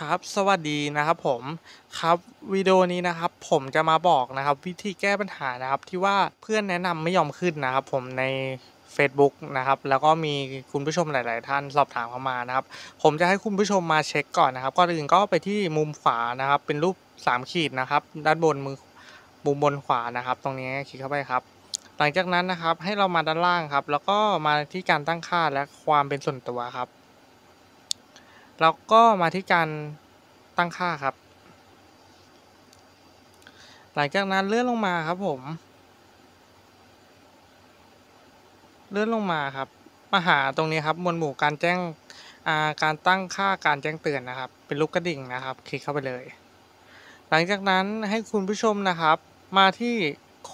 ครับสวัสดีนะครับผมครับวิดีโอนี้นะครับผมจะมาบอกนะครับวิธีแก้ปัญหานะครับที่ว่าเพื่อนแนะนำไม่ยอมขึ้นนะครับผมใน Facebook นะครับแล้วก็มีคุณผู้ชมหลายๆท่านสอบถามเข้ามานะครับผมจะให้คุณผู้ชมมาเช็คก่อนนะครับก่อนอื่นก็ไปที่มุมขวานะครับเป็นรูป3ขีดนะครับด้านบนมือมุมบนขวานะครับตรงนี้คลิกเข้าไปครับหลังจากนั้นนะครับให้เรามาด้านล่างครับแล้วก็มาที่การตั้งค่าและความเป็นส่วนตัวครับแล้วก็มาที่การตั้งค่าครับหลังจากนั้นเลื่อนลงมาครับผมเลื่อนลงมาครับมาหาตรงนี้ครับหมวดหมู่การแจ้งการตั้งค่าการแจ้งเตือนนะครับเป็นลูกกระดิ่งนะครับคลิกเข้าไปเลยหลังจากนั้นให้คุณผู้ชมนะครับมาที่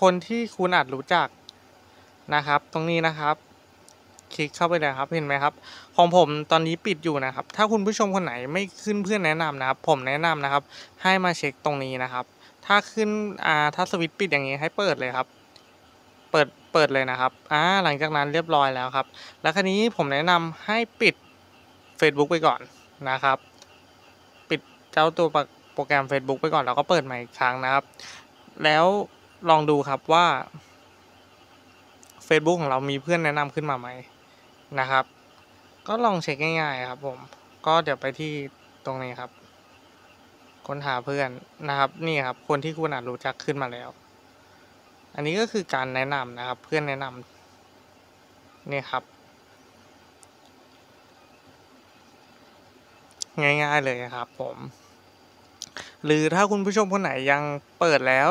คนที่คุณอาจรู้จักนะครับตรงนี้นะครับคลิกเข้าไปเลยครับเห็นไหมครับของผมตอนนี้ปิดอยู่นะครับถ้าคุณผู้ชมคนไหนไม่ขึ้นเพื่อนแนะนำนะครับผมแนะนำนะครับให้มาเช็คตรงนี้นะครับถ้าขึ้นถ้าสวิตช์ปิดอย่างนี้ให้เปิดเลยครับเปิดเลยนะครับหลังจากนั้นเรียบร้อยแล้วครับแล้วคราวนี้ผมแนะนำให้ปิด Facebook ไปก่อนนะครับปิดเจ้าตัวโปรแกรม Facebook ไปก่อนแล้วก็เปิดใหม่อีกครั้งนะครับแล้วลองดูครับว่า Facebook ของเรามีเพื่อนแนะนำขึ้นมาไหมนะครับก็ลองเช็คง่ายๆครับผมก็เดี๋ยวไปที่ตรงนี้ครับค้นหาเพื่อนนะครับนี่ครับคนที่คุณอาจรู้จักขึ้นมาแล้วอันนี้ก็คือการแนะนำนะครับเพื่อนแนะนำนี่ครับง่ายๆเลยครับผมหรือถ้าคุณผู้ชมคนไหนยังเปิดแล้ว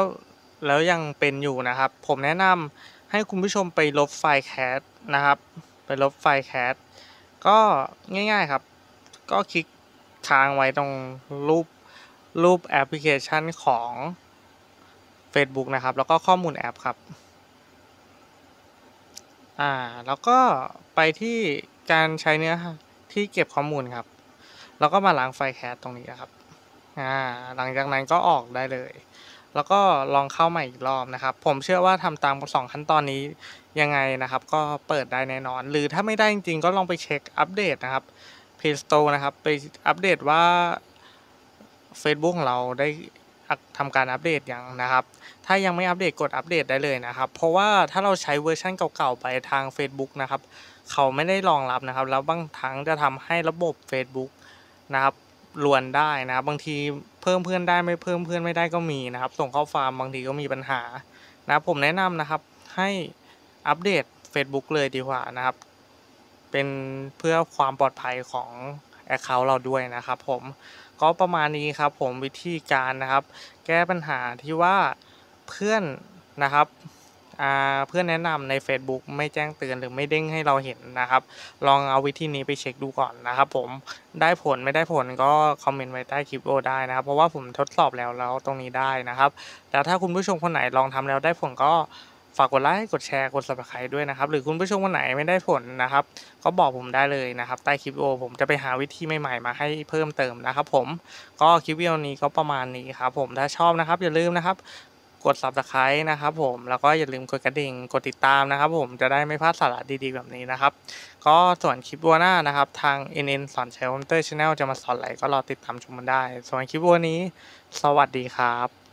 ยังเป็นอยู่นะครับผมแนะนำให้คุณผู้ชมไปลบไฟล์แคสนะครับไปลบไฟล์แคสก็ง่ายๆครับก็คลิกค้างไว้ตรงรูปแอปพลิเคชันของ Facebook นะครับแล้วก็ข้อมูลแอปครับแล้วก็ไปที่การใช้เนื้อที่เก็บข้อมูลครับแล้วก็มาล้างไฟล์แคสตรงนี้ครับหลังจากนั้นก็ออกได้เลยแล้วก็ลองเข้าใหม่อีกรอบนะครับผมเชื่อว่าทำตาม2ขั้นตอนนี้ยังไงนะครับก็เปิดได้แน่นอนหรือถ้าไม่ได้จริงๆก็ลองไปเช็คอัปเดตนะครับ Play Store นะครับไปอัปเดตว่า Facebook ของเราได้ทำการอัปเดตยังนะครับถ้ายังไม่อัปเดตกดอัปเดตได้เลยนะครับเพราะว่าถ้าเราใช้เวอร์ชันเก่าๆไปทาง Facebook นะครับเขาไม่ได้รองรับนะครับแล้วบางทั้งจะทำให้ระบบ Facebook นะครับลวนได้นะบางทีเพิ่มเพื่อนได้ไม่เพิ่มเพื่อนไม่ได้ก็มีนะครับส่งเข้าฟาร์มบางทีก็มีปัญหานะผมแนะนำนะครับให้อัปเดต Facebook เลยดีกว่านะครับเป็นเพื่อความปลอดภัยของ Account เราด้วยนะครับผมก็ประมาณนี้ครับผมวิธีการนะครับแก้ปัญหาที่ว่าเพื่อนนะครับเพื่อนแนะนำใน Facebook ไม่แจ้งเตือนหรือไม่เด้งให้เราเห็นนะครับลองเอาวิธีนี้ไปเช็คดูก่อนนะครับผมได้ผลไม่ได้ผลก็คอมเมนต์ไว้ใต้คลิปได้นะครับเพราะว่าผมทดสอบแล้วตรงนี้ได้นะครับแล้วถ้าคุณผู้ชมคนไหนลองทำแล้วได้ผลก็ฝากกดไลค์กดแชร์กด Subscribe ด้วยนะครับหรือคุณผู้ชมคนไหนไม่ได้ผลนะครับก็บอกผมได้เลยนะครับใต้คลิปผมจะไปหาวิธีใหม่ๆมาให้เพิ่มเติมนะครับผมก็คลิปวิดีโอนี้ก็ประมาณนี้ครับผมถ้าชอบนะครับอย่าลืมนะครับกด Subscribe นะครับผมแล้วก็อย่าลืมกดกระดิ่งกดติดตามนะครับผมจะได้ไม่พลาดสาระดีๆแบบนี้นะครับก็ส่วนคลิปวัวหน้านะครับทาง NN สอนใช้คอมพิวเตอร์ Channel จะมาสอนอะไรก็รอติดตามชมกันได้ส่วนคลิปวัวนี้สวัสดีครับ